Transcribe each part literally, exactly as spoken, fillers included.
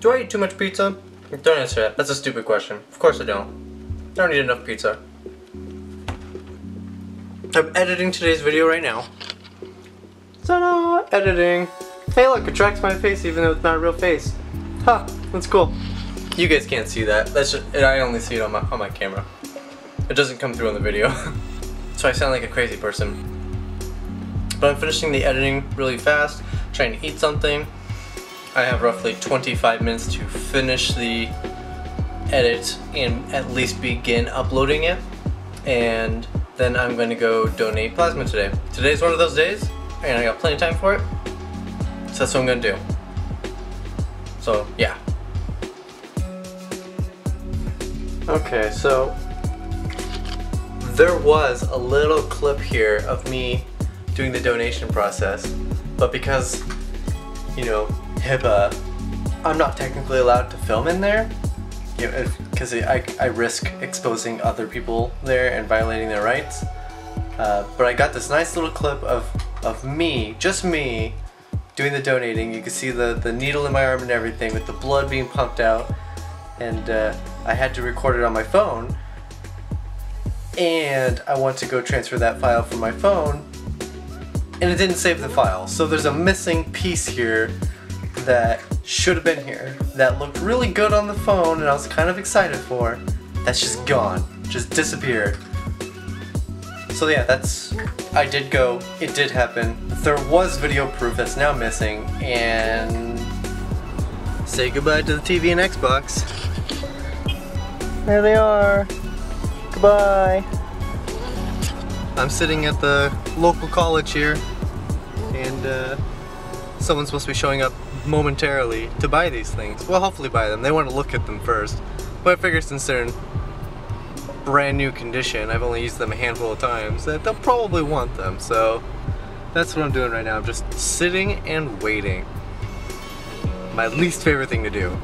Do I eat too much pizza? Don't answer that. That's a stupid question. Of course I don't. I don't eat enough pizza. I'm editing today's video right now. Ta-da! Editing! Hey look, it tracks my face even though it's not a real face. Ha! Huh, that's cool. You guys can't see that. That's just, I only see it on my, on my camera. It doesn't come through on the video. So I sound like a crazy person. But I'm finishing the editing really fast, trying to eat something. I have roughly twenty-five minutes to finish the edit and at least begin uploading it, and then I'm going to go donate plasma today. Today's one of those days, and I got plenty of time for it, so that's what I'm going to do. So, yeah. Okay, so there was a little clip here of me doing the donation process, but because, you know, HIPAA, I'm not technically allowed to film in there, you know, because I, I risk exposing other people there and violating their rights. Uh, but I got this nice little clip of, of me, just me, doing the donating. You can see the, the needle in my arm and everything with the blood being pumped out, and uh, I had to record it on my phone, and I want to go transfer that file from my phone, and it didn't save the file, so there's a missing piece here that should have been here, that looked really good on the phone and I was kind of excited for. That's just gone, just disappeared. So yeah, that's, I did go, it did happen. There was video proof that's now missing, and say goodbye to the T V and Xbox. There they are, goodbye. I'm sitting at the local college here, and uh, someone's supposed to be showing up momentarily to buy these things. Well, hopefully buy them. They want to look at them first. But I figure since they're in brand new condition, I've only used them a handful of times, that they'll probably want them. So that's what I'm doing right now. I'm just sitting and waiting. My least favorite thing to do.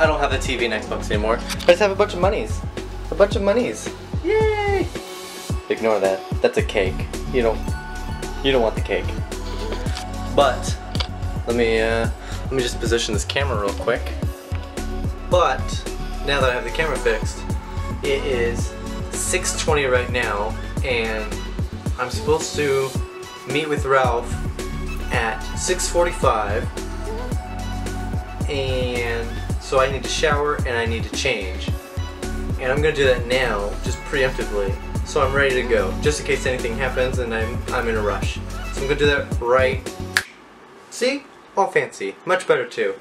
I don't have the T V and Xbox anymore. I just have a bunch of monies. A bunch of monies. Yay! Ignore that. That's a cake. You don't. You don't want the cake. But let me uh, let me just position this camera real quick. But now that I have the camera fixed, it is six twenty right now, and I'm supposed to meet with Ralph at six forty-five. And so I need to shower and I need to change. And I'm gonna do that now, just preemptively, so I'm ready to go, just in case anything happens and I'm, I'm in a rush. So I'm gonna do that right. See? All fancy. Much better too.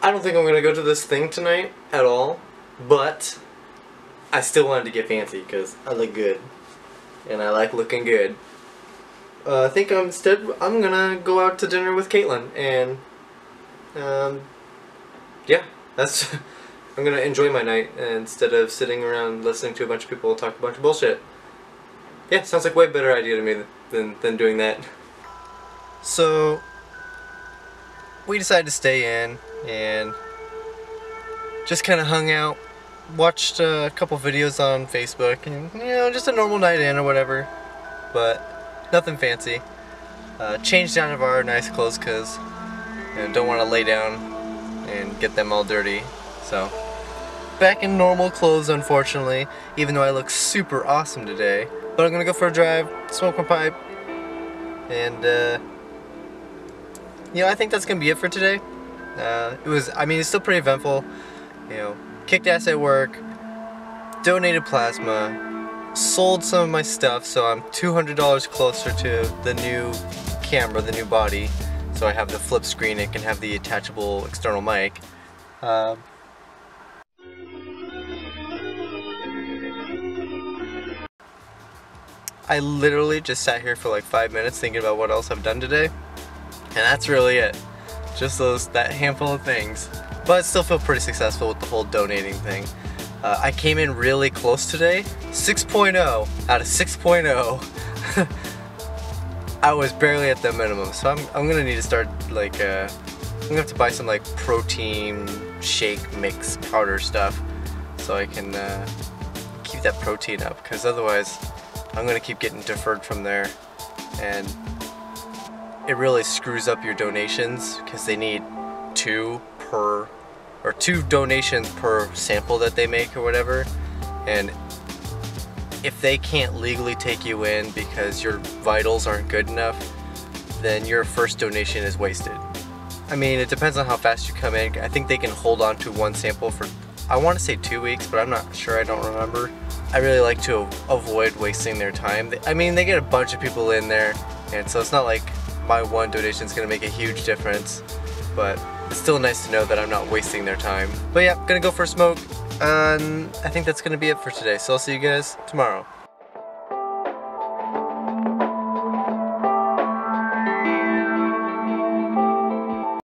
I don't think I'm gonna go to this thing tonight at all, but I still wanted to get fancy because I look good. And I like looking good. Uh, I think I'm instead, I'm gonna go out to dinner with Caitlin, and Um, yeah, that's, I'm gonna enjoy my night instead of sitting around listening to a bunch of people talk a bunch of bullshit. Yeah, sounds like a way better idea to me than, than doing that. So, we decided to stay in and just kind of hung out, watched a couple videos on Facebook, and, you know, just a normal night in or whatever, but nothing fancy. Uh, changed out of our nice clothes because and don't want to lay down and get them all dirty, so back in normal clothes, unfortunately, even though I look super awesome today. But I'm gonna go for a drive, smoke my pipe, and uh, you know, I think that's gonna be it for today. Uh, it was, I mean, it's still pretty eventful, you know, kicked ass at work, donated plasma, sold some of my stuff, so I'm two hundred dollars closer to the new camera, the new body. So I have the flip screen, it can have the attachable external mic. Uh, I literally just sat here for like five minutes thinking about what else I've done today. And that's really it. Just those, that handful of things. But I still feel pretty successful with the whole donating thing. Uh, I came in really close today. six point oh out of six point oh. I was barely at that minimum, so I'm, I'm gonna need to start like uh, I'm gonna have to buy some like protein shake mix powder stuff so I can uh, keep that protein up, because otherwise I'm gonna keep getting deferred from there, and it really screws up your donations because they need two per or two donations per sample that they make or whatever, and if they can't legally take you in because your vitals aren't good enough, then your first donation is wasted. I mean, it depends on how fast you come in. I think they can hold on to one sample for, I want to say two weeks, but I'm not sure, I don't remember. I really like to avoid wasting their time. I mean, they get a bunch of people in there, and so it's not like my one donation is going to make a huge difference, but it's still nice to know that I'm not wasting their time. But yeah, gonna go for a smoke. Um, I think that's gonna be it for today, so I'll see you guys tomorrow.